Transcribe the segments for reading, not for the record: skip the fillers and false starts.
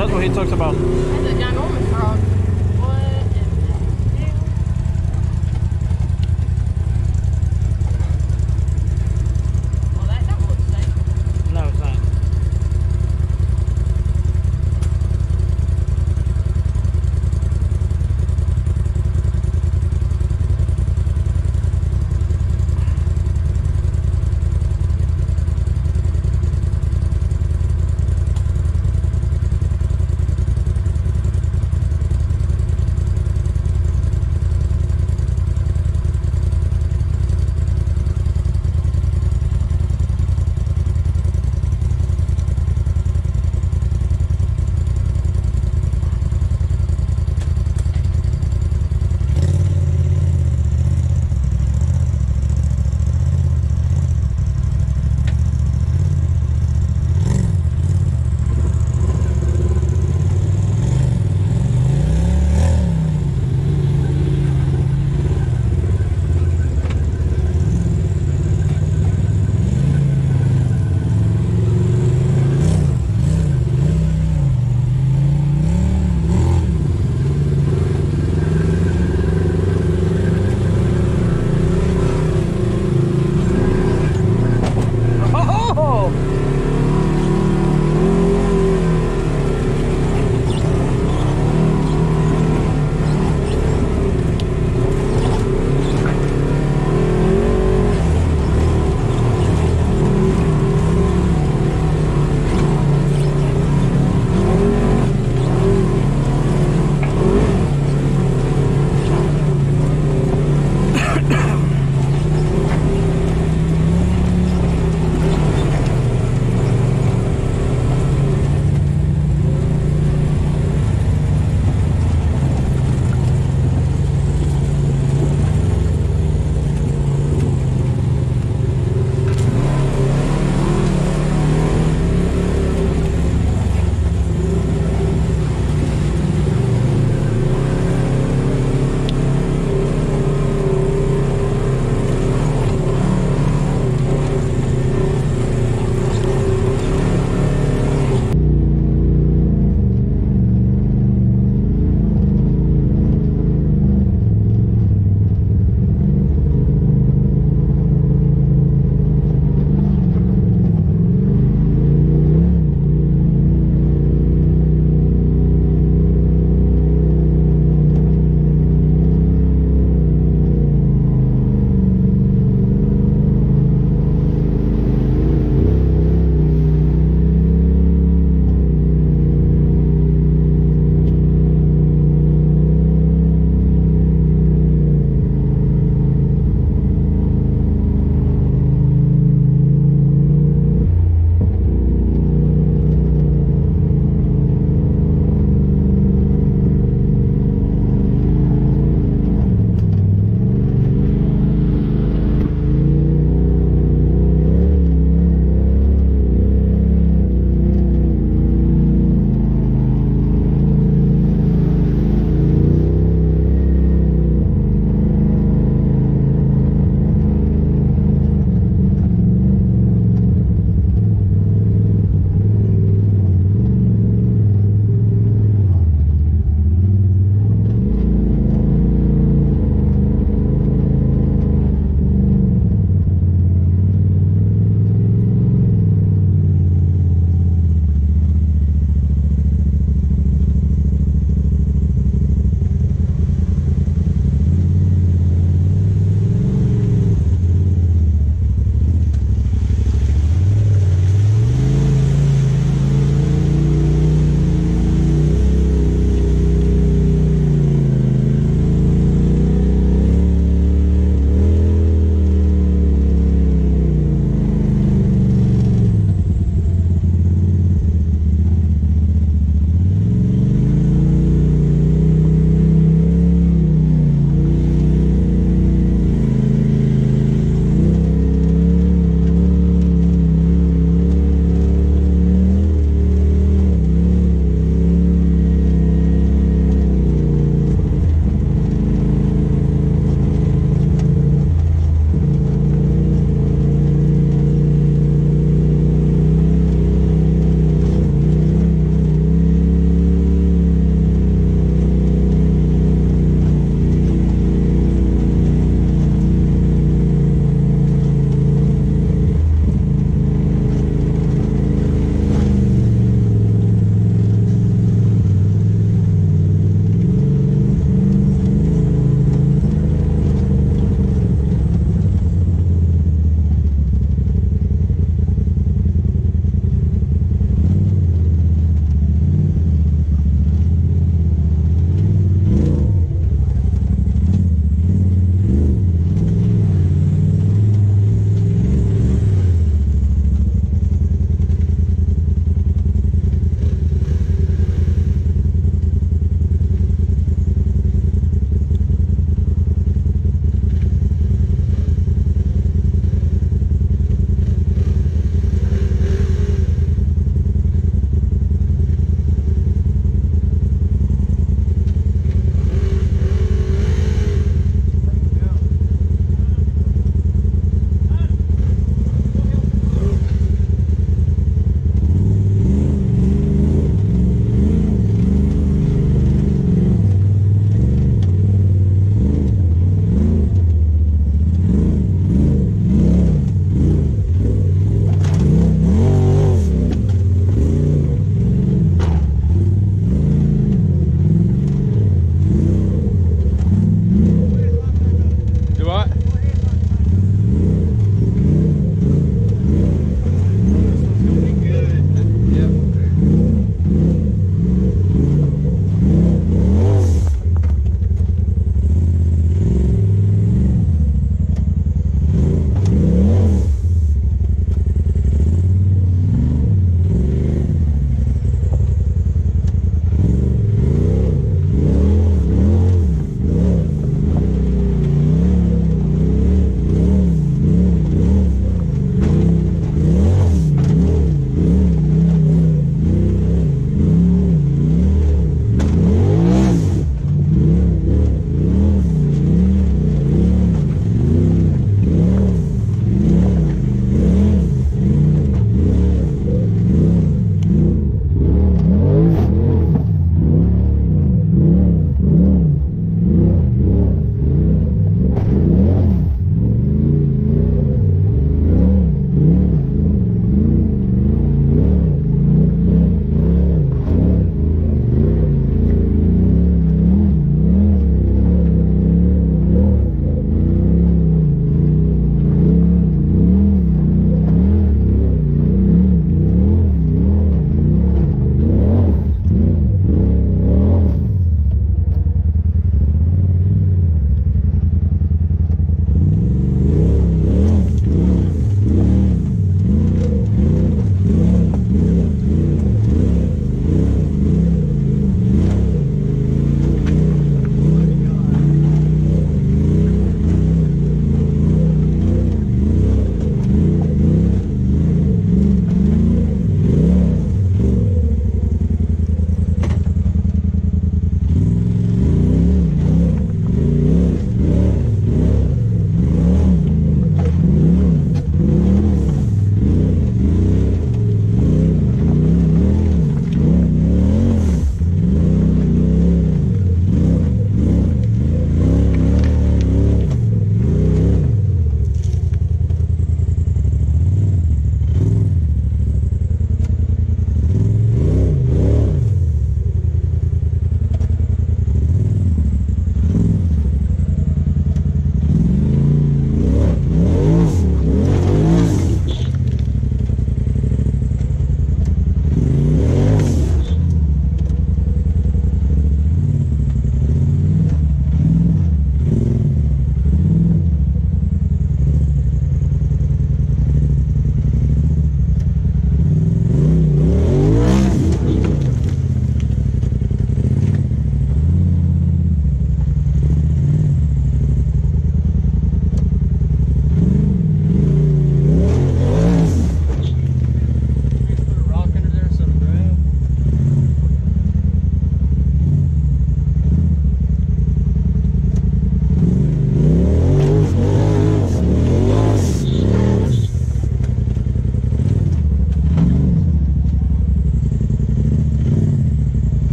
That's what he talks about. That's a ginormous frog.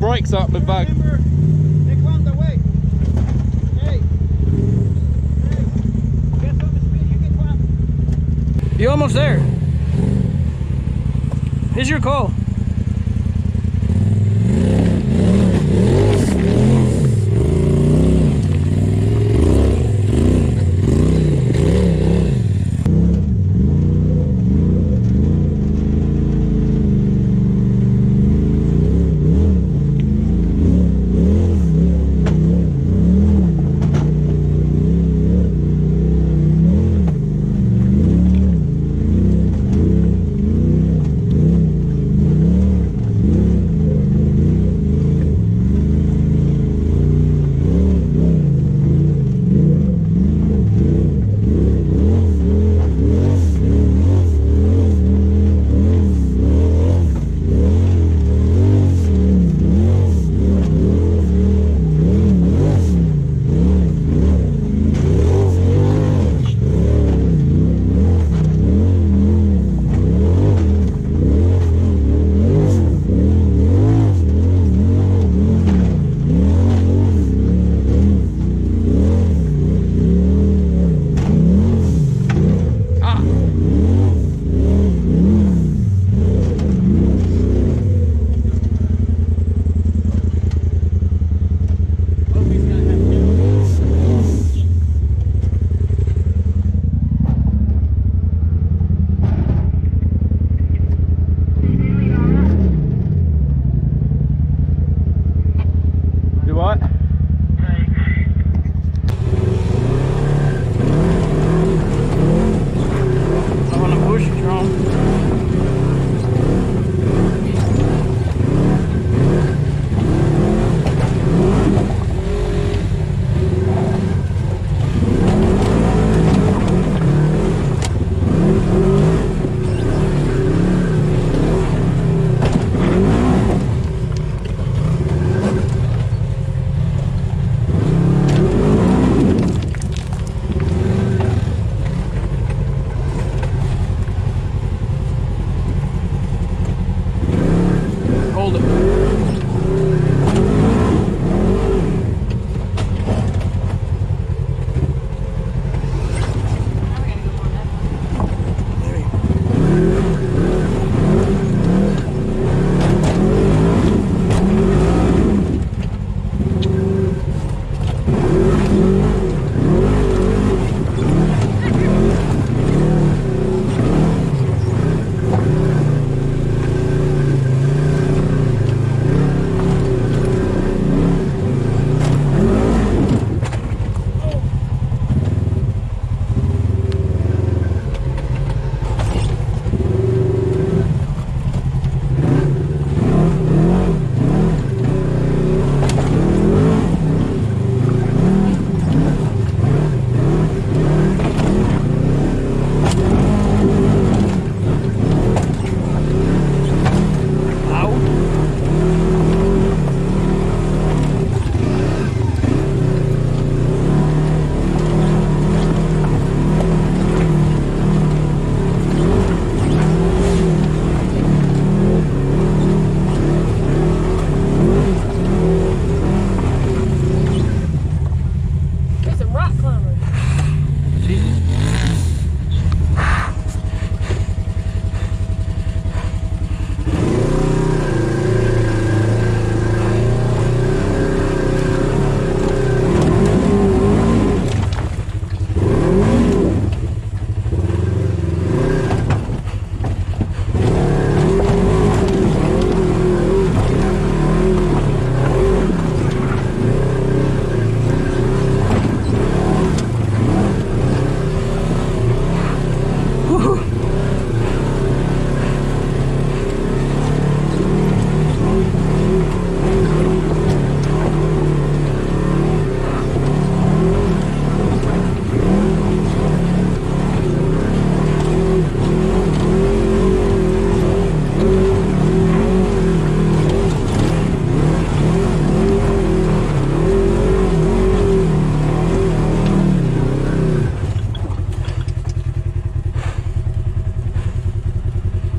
brakes up with that. You're almost there. Here's your call.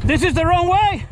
This is the wrong way?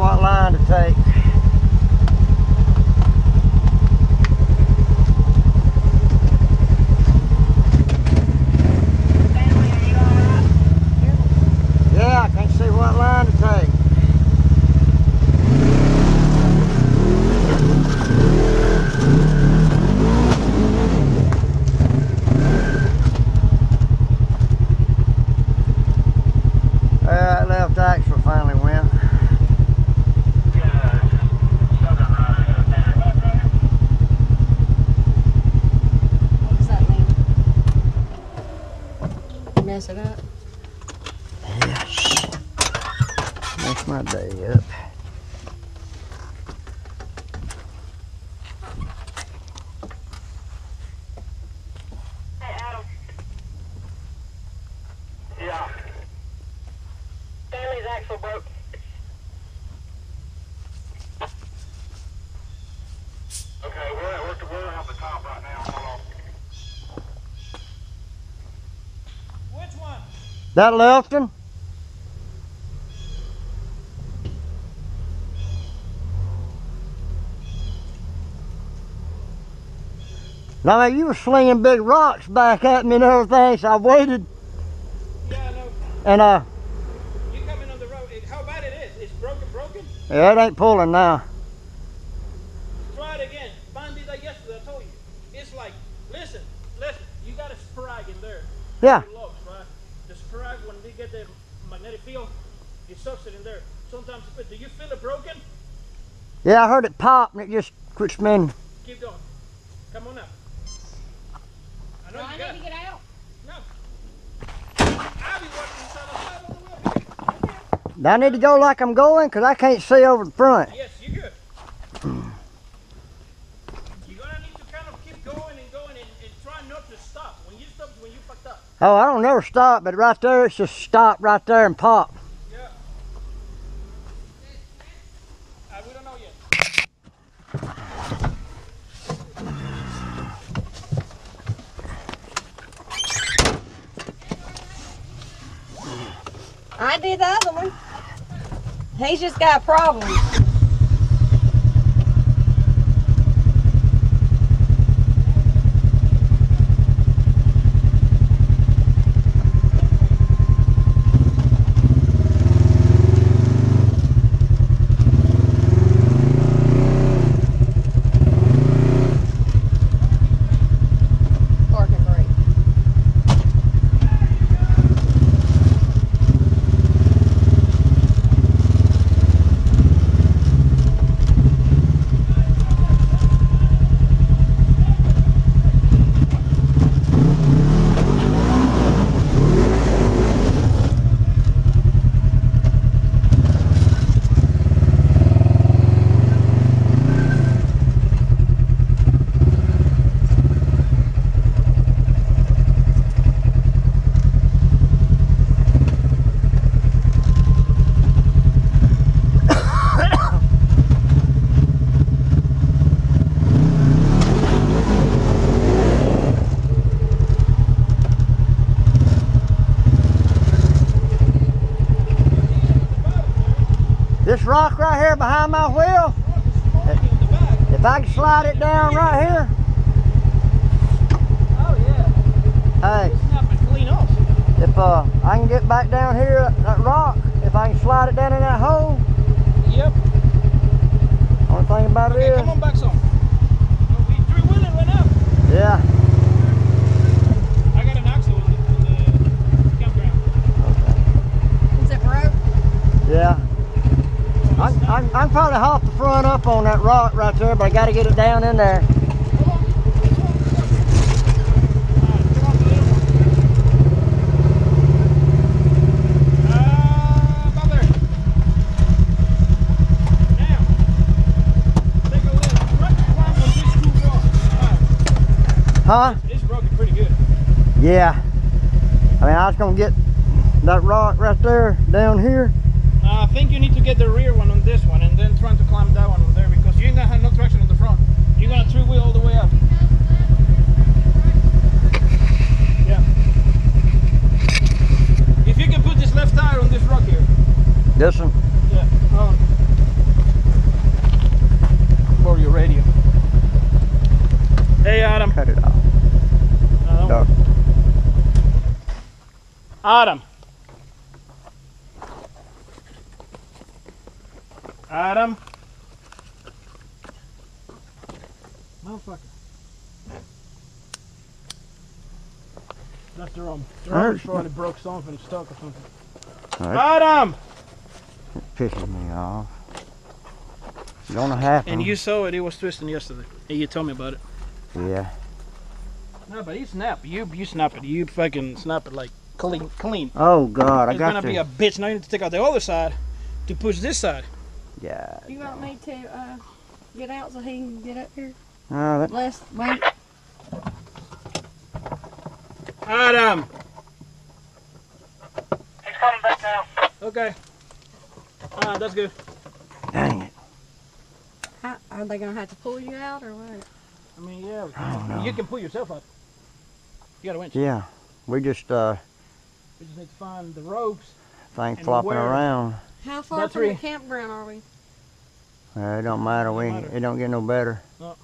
what line to take. Yeah, I can't see what line to take. That left axle finally went. What does that mean? Mess it up? Yes. Mess my day up. Hey, Adam. Yeah. Stanley's axle broke. Okay, we're on the top right now. Hold on. Which one? That left one? Now you were slinging big rocks back at me and everything, so I waited. Yeah, I know. And yeah, it ain't pulling now. Try it again. Fine did that yesterday, I told you. It's like, listen, you got a sprag in there. Yeah. Locks, right? The sprag, when we get the magnetic field, it sucks it in there. Sometimes, do you feel it broken? Yeah, I heard it pop and it just quit spinning. Keep going. Come on up. I know no, I need to get out. No. I'll be watching inside the side of the wheel. I need to go like I'm going because I can't see over the front. Yes, you're good. You're going to need to kind of keep going and try not to stop. When you stop, when you fucked up. Oh, I don't never stop, but right there, it's just stop right there and pop. Yeah. We don't know yet. I did the other one. He's just got problems. This rock right here behind my wheel, if I can slide it down right here. Oh yeah. Hey. It's not clean off. If I can get back down here, that rock, if I can slide it down in that hole. Yep. Only thing about it is. Come on back some. We three-wheeling right now. Yeah. I can probably hop the front up on that rock right there, but I got to get it down in there. Huh? It's broken pretty good. Yeah. I mean, I was going to get that rock right there down here. I think you need to get the rear one on this one and then trying to climb that one on there because you're gonna have no traction on the front. You're gonna three-wheel all the way up. Yeah. If you can put this left tire on this rock here. This one? Yeah. Adam. Adam. Motherfucker. That's their own. Their own probably broke something and stuck or something. Right. Adam! It pisses me off. It's gonna happen. And you saw it, it was twisting yesterday. And you told me about it. Yeah. No, but he snapped. You snap it. You fucking snap it like clean. Oh God, I got you. It's gonna be a bitch. Now you need to take out the other side to push this side. Yeah. You want me to get out so he can get up here? Let's wait. Adam. He's coming back now. Okay. Alright, that's good. Dang it. How, are they gonna have to pull you out or what? I mean, yeah. You can pull yourself up. You got a winch. Yeah. We just need to find the ropes. Thing flopping around. How far from the campground are we? It don't matter. It don't get no better. No.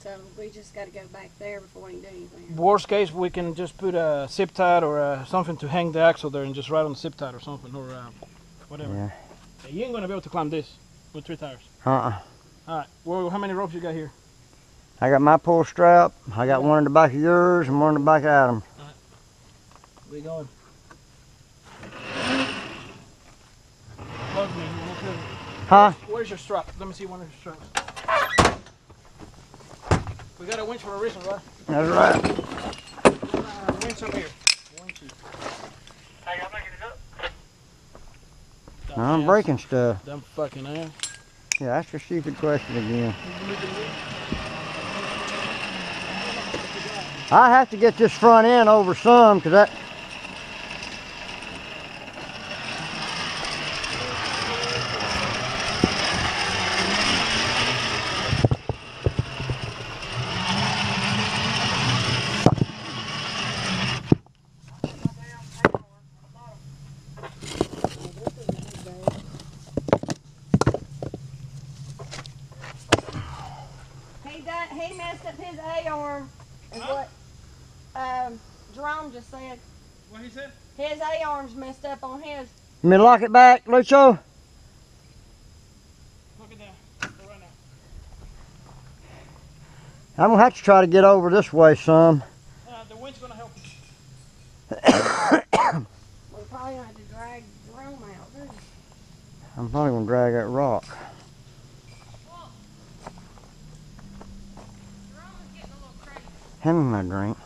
So we just got to go back there before we can do anything. Worst case, we can just put a zip tie or something to hang the axle there and just ride on the zip tie or something or whatever. Yeah. You ain't gonna be able to climb this with 3 tires. All right. Well, how many ropes you got here? I got my pull strap. I got one in the back of yours and one in the back of Adam. All right. We going. Love me. Huh? Where's your strap? Let me see one of your straps. We got a winch for a reason, right? That's right. Winch up here. Winchy. Hey, I'm making it up. I'm breaking stuff. Dumb fucking ass. Yeah, ask your stupid question again. I have to get this front end over some, because that... He messed up his A-arm is what Jerome just said. What he said? His A-arm's messed up on his. You mean lock it back, Lucho? Look at that. Go right now. I'm going to have to try to get over this way some. The wind's going to help you. We're probably going to have to drag Jerome out, too. I'm probably going to drag that rock. Having my drink.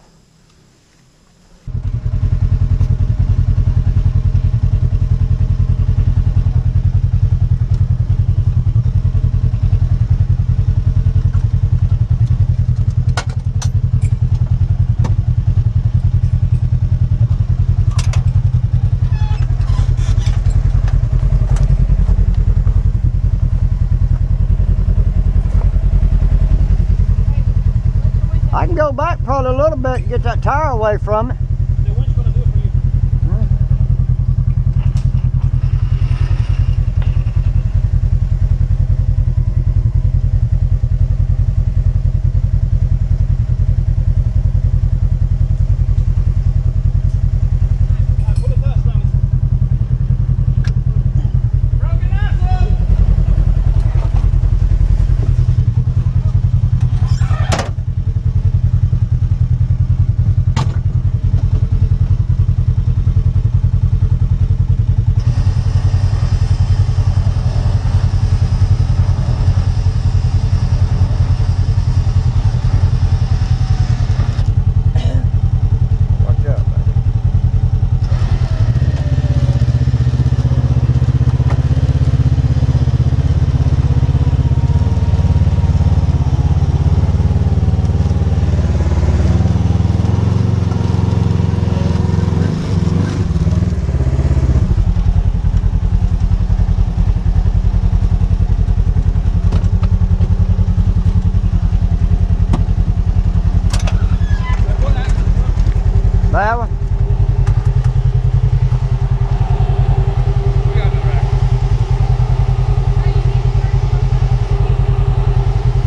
Go back probably a little bit and get that tire away from it. The wind's going to do it for you.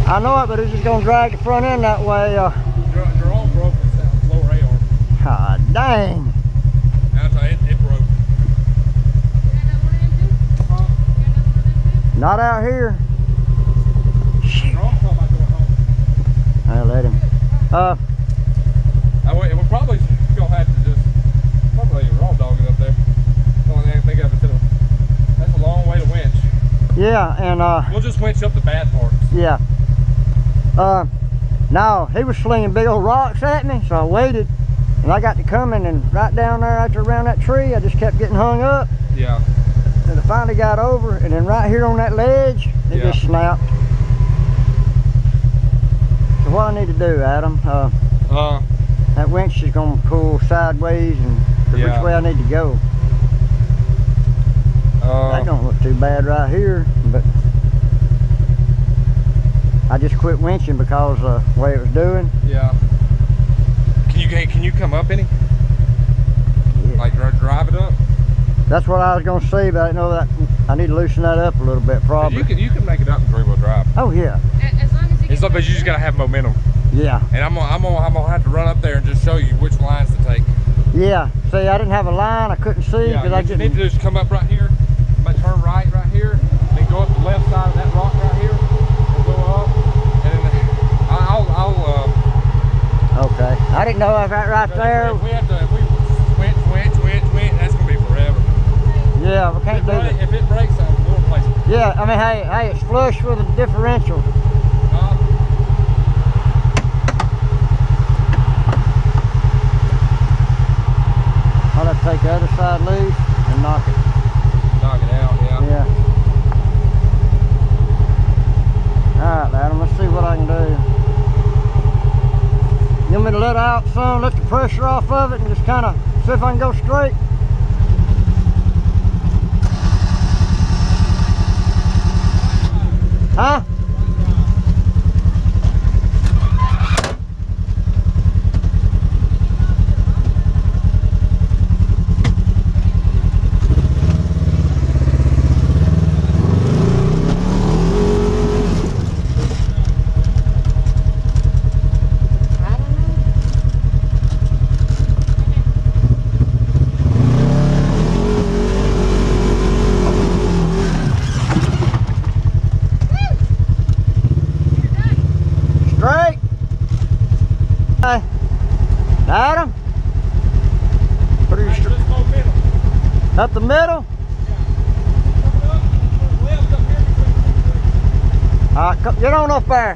I know it, but it's just going to drag the front end that way. Your arm broke, it's that lower A-arm. God dang. Now, Not out here. Shit. I let him. We'll probably go ahead and just probably raw dog it up there. That's a long way to winch. Yeah, and we'll just winch up the bad parts. Yeah. No, he was slinging big old rocks at me, so I waited, and I got to coming, and right down there after around that tree, I just kept getting hung up. Yeah. And I finally got over, and then right here on that ledge, it just snapped. So what I need to do, Adam, that winch is going to pull sideways and which way I need to go. That don't look too bad right here, but I just quit winching because of the way it was doing. Yeah. Can you come up any? Yeah. Like drive it up? That's what I was gonna see, but I didn't know that. I need to loosen that up a little bit, probably. You can make it up in 3-wheel drive. Oh yeah. As long as you. As long as you just gotta have momentum. Yeah. And I'm gonna have to run up there and just show you which lines to take. Yeah. See, I didn't have a line. I couldn't see because I didn't. You need to just come up right here, but turn right here, then go up the left side of that rock right here. Okay. I didn't know if that right there. If we have to, if we winch, that's gonna be forever. Yeah, we can't do that. If it breaks, we'll replace it. Yeah, I mean, hey, it's flush with the differential. I'll have to take the other side loose and knock it. Knock it out, yeah. Yeah. All right, Adam. Let's see what I can do. You want me to let out some, let the pressure off of it, and just kind of see if I can go straight? Huh? Adam, up the middle. Yeah. Get on up there.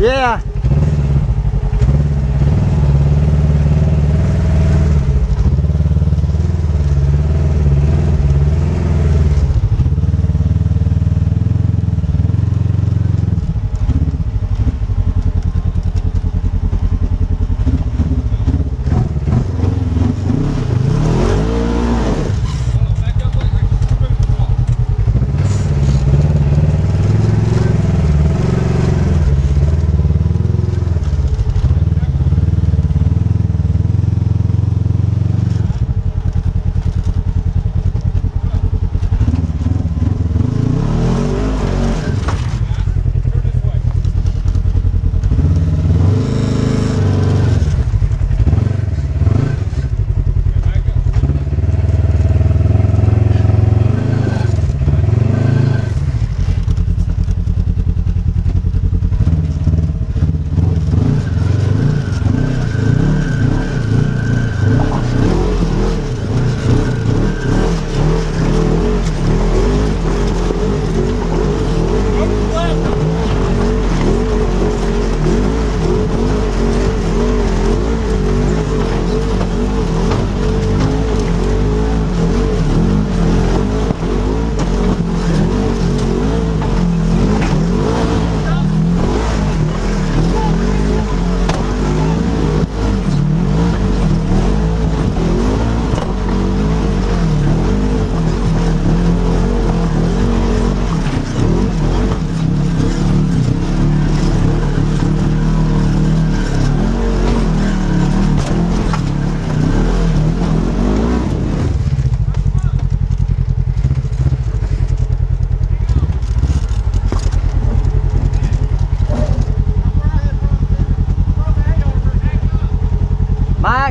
Yeah.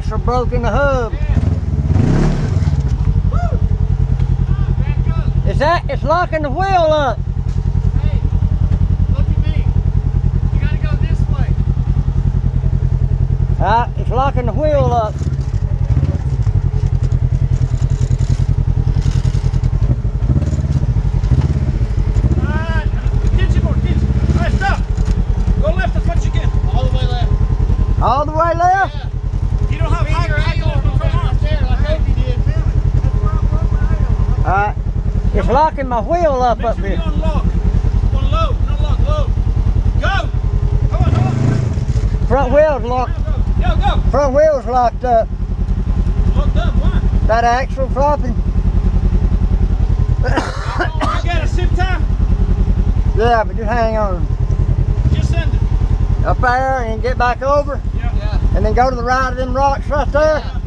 axle broke in the hub. It's locking the wheel up. Hey, look at me. You gotta go this way. It's locking the wheel up. All the way left? Yeah. You don't have higher angle on the front there, like Hokie did. Alright. It's locking my wheel up. Make up sure here. You're on lock. On low, not lock, low. Go! Come on, lock. Front wheel's locked. Go, go! Front wheel's locked up. Locked up, why? That axle flopping. I got a sip time? Yeah, but just hang on. Just send it. Up there and get back over. And then go to the right of them rocks right there.